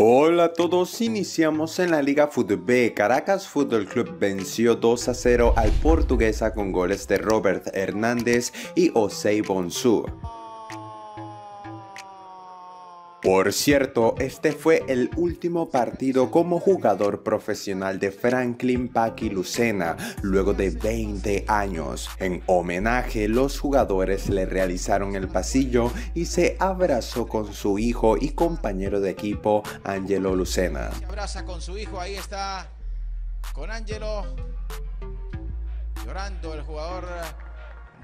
Hola a todos, iniciamos en la Liga Fútbol B. Caracas Fútbol Club venció 2-0 al Portuguesa con goles de Robert Hernández y Osei Bonsu. Por cierto, este fue el último partido como jugador profesional de Franklin Paqui Lucena, luego de 20 años. En homenaje, los jugadores le realizaron el pasillo y se abrazó con su hijo y compañero de equipo, Ángelo Lucena. Se abraza con su hijo, ahí está, con Ángelo, llorando el jugador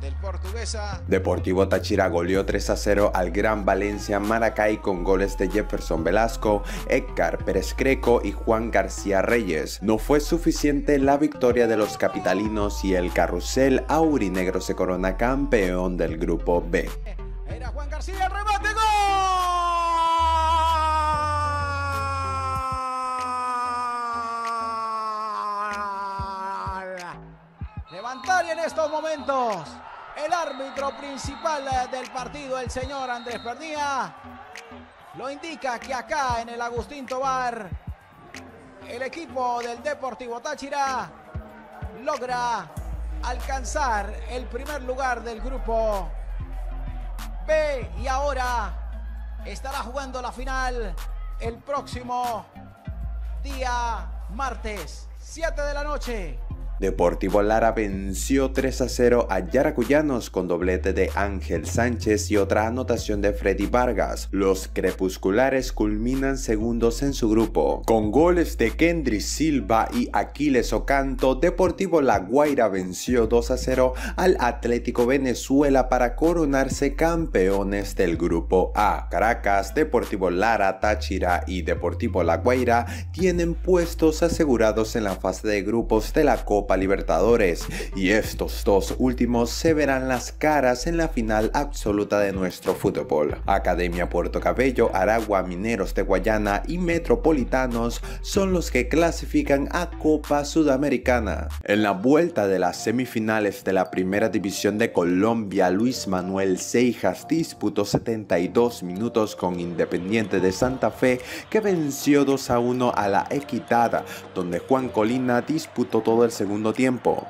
del Portuguesa. Deportivo Táchira goleó 3-0 al Gran Valencia Maracay con goles de Jefferson Velasco, Edgar Pérez Creco y Juan García Reyes. No fue suficiente la victoria de los capitalinos y el carrusel aurinegro se corona campeón del grupo B. Era Juan García, remate, gol. Y en estos momentos el árbitro principal del partido, el señor Andrés Pernía, lo indica que acá en el Agustín Tobar el equipo del Deportivo Táchira logra alcanzar el primer lugar del grupo B y ahora estará jugando la final el próximo día martes, 7 de la noche. Deportivo Lara venció 3-0 a Yaracuyanos con doblete de Ángel Sánchez y otra anotación de Freddy Vargas. Los crepusculares culminan segundos en su grupo. Con goles de Kendry Silva y Aquiles Ocanto, Deportivo La Guaira venció 2-0 al Atlético Venezuela para coronarse campeones del grupo A. Caracas, Deportivo Lara, Táchira y Deportivo La Guaira tienen puestos asegurados en la fase de grupos de la Copa Libertadores y estos dos últimos se verán las caras en la final absoluta de nuestro fútbol. Academia Puerto Cabello, Aragua, Mineros de Guayana y Metropolitanos son los que clasifican a Copa Sudamericana. En la vuelta de las semifinales de la Primera División de Colombia, Luis Manuel Seijas disputó 72 minutos con Independiente de Santa Fe, que venció 2-1 a la Equitada, donde Juan Colina disputó todo el segundo tiempo.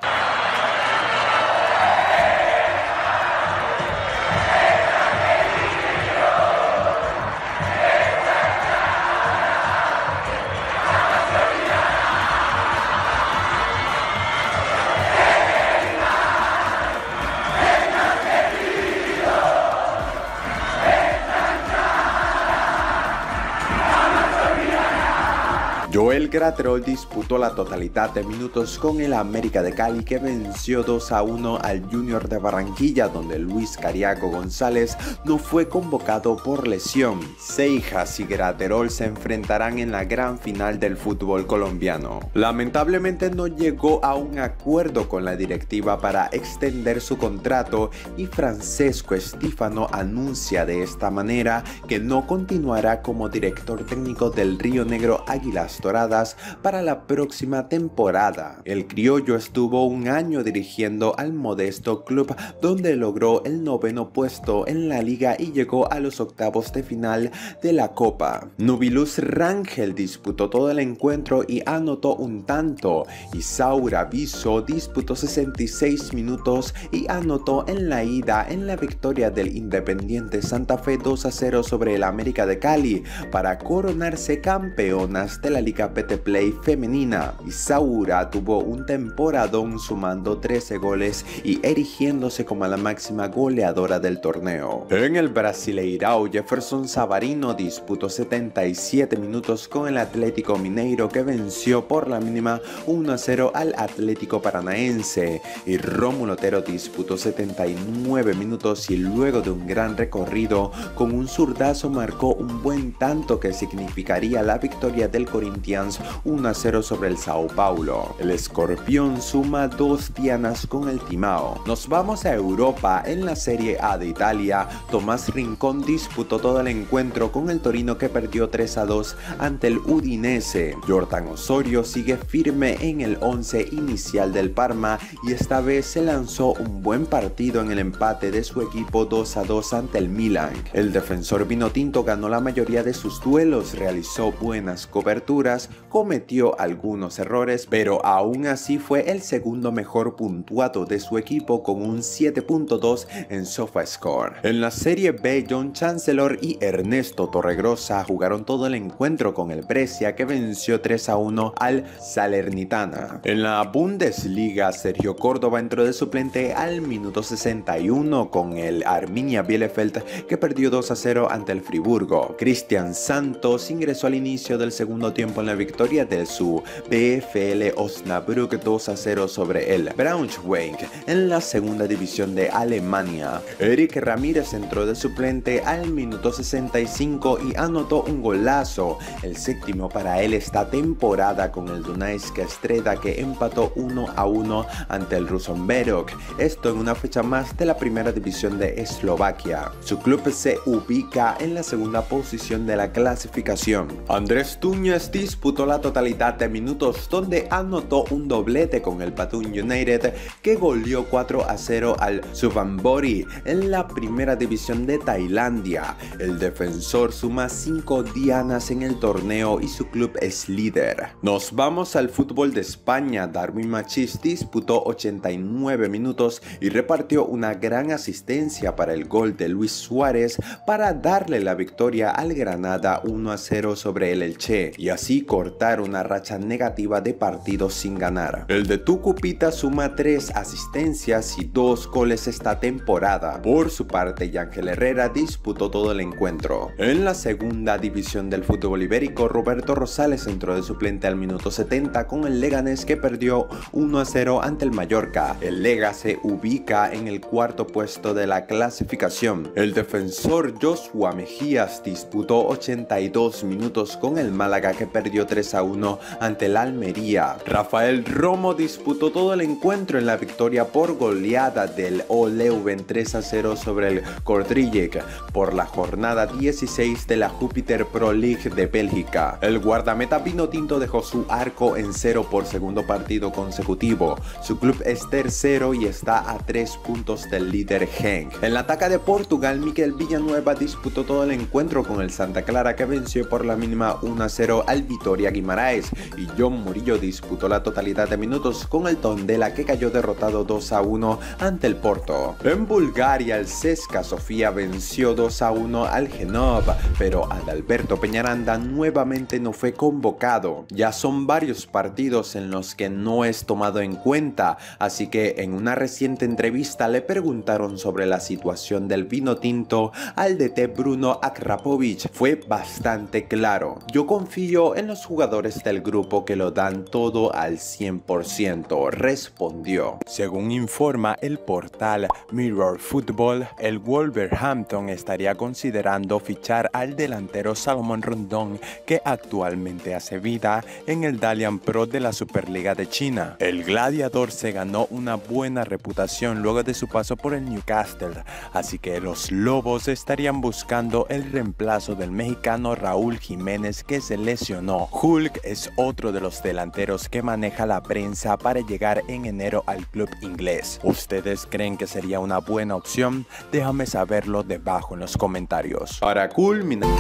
Joel Graterol disputó la totalidad de minutos con el América de Cali, que venció 2-1 al Junior de Barranquilla, donde Luis Cariaco González no fue convocado por lesión. Seijas y Graterol se enfrentarán en la gran final del fútbol colombiano. Lamentablemente no llegó a un acuerdo con la directiva para extender su contrato y Francesco Stífano anuncia de esta manera que no continuará como director técnico del Río Negro Águilas Doradas para la próxima temporada. El criollo estuvo un año dirigiendo al modesto club, donde logró el 9º puesto en la liga y llegó a los octavos de final de la Copa. Nubiluz Rangel disputó todo el encuentro y anotó un tanto. Isaura Biso disputó 66 minutos y anotó en la ida en la victoria del Independiente Santa Fe 2-0 sobre el América de Cali para coronarse campeonas de la Liga PT Play femenina. Isaura tuvo un temporadón sumando 13 goles y erigiéndose como la máxima goleadora del torneo. En el Brasileirao, Jefferson Savarino disputó 77 minutos con el Atlético Mineiro, que venció por la mínima 1-0 al Atlético Paranaense, y Rómulo Otero disputó 79 minutos y luego de un gran recorrido con un zurdazo marcó un buen tanto que significaría la victoria del Corinthians Corinthians 1-0 sobre el Sao Paulo. El Escorpión suma 2 dianas con el Timao. Nos vamos a Europa. En la Serie A de Italia, Tomás Rincón disputó todo el encuentro con el Torino, que perdió 3-2 ante el Udinese. Jordan Osorio sigue firme en el 11 inicial del Parma y esta vez se lanzó un buen partido en el empate de su equipo 2-2 ante el Milan. El defensor vinotinto ganó la mayoría de sus duelos, realizó buenas coberturas, cometió algunos errores, pero aún así fue el segundo mejor puntuado de su equipo con un 7.2 en SofaScore. En la Serie B, John Chancellor y Ernesto Torregrosa jugaron todo el encuentro con el Brescia, que venció 3-1 al Salernitana. En la Bundesliga, Sergio Córdoba entró de suplente al minuto 61 con el Arminia Bielefeld, que perdió 2-0 ante el Friburgo. Cristian Santos ingresó al inicio del segundo tiempo en la victoria del su BFL Osnabrück 2-0 sobre el Braunschweig en la segunda división de Alemania. Eric Ramírez entró de suplente al minuto 65 y anotó un golazo, el 7º para él esta temporada con el Dunajska Estrella, que empató 1-1 ante el Ružomberok, esto en una fecha más de la primera división de Eslovaquia. Su club se ubica en la segunda posición de la clasificación. Andrés Túñez disputó la totalidad de minutos, donde anotó un doblete con el Pathum United, que goleó 4-0 al Suvanbori en la primera división de Tailandia. El defensor suma 5 dianas en el torneo y su club es líder. Nos vamos al fútbol de España. Darwin Machís disputó 89 minutos y repartió una gran asistencia para el gol de Luis Suárez para darle la victoria al Granada 1-0 sobre el Elche y así cortar una racha negativa de partidos sin ganar. El de Tucupita suma 3 asistencias y 2 goles esta temporada. Por su parte, Ángel Herrera disputó todo el encuentro. En la segunda división del fútbol ibérico, Roberto Rosales entró de suplente al minuto 70 con el Leganés, que perdió 1-0 ante el Mallorca. El Lega se ubica en el 4.º puesto de la clasificación. El defensor Joshua Mejías disputó 82 minutos con el Málaga, que perdió 3-1 ante el Almería. Rafael Romo disputó todo el encuentro en la victoria por goleada del Oleuven 3-0 sobre el Kortrijk por la jornada 16 de la Júpiter Pro League de Bélgica. El guardameta vinotinto dejó su arco en cero por segundo partido consecutivo. Su club es tercero y está a 3 puntos del líder Genk. En la ataque de Portugal, Miquel Villanueva disputó todo el encuentro con el Santa Clara, que venció por la mínima 1-0 al Vitória Guimarães, y John Murillo disputó la totalidad de minutos con el Tondela, que cayó derrotado 2-1 ante el Porto. En Bulgaria, el CSKA Sofía venció 2-1 al Genov, pero Adalberto Peñaranda nuevamente no fue convocado. Ya son varios partidos en los que no es tomado en cuenta, así que en una reciente entrevista le preguntaron sobre la situación del vino tinto al DT Bruno Akrapovic. Fue bastante claro: yo confío en los jugadores del grupo, que lo dan todo al 100%, respondió. Según informa el portal Mirror Football, el Wolverhampton estaría considerando fichar al delantero Salomón Rondón, que actualmente hace vida en el Dalian Pro de la Superliga de China. El gladiador se ganó una buena reputación luego de su paso por el Newcastle, así que los Lobos estarían buscando el reemplazo del mexicano Raúl Jiménez, que se lesionó. Hulk es otro de los delanteros que maneja la prensa para llegar en enero al club inglés. ¿Ustedes creen que sería una buena opción? Déjame saberlo debajo en los comentarios. Para culminar...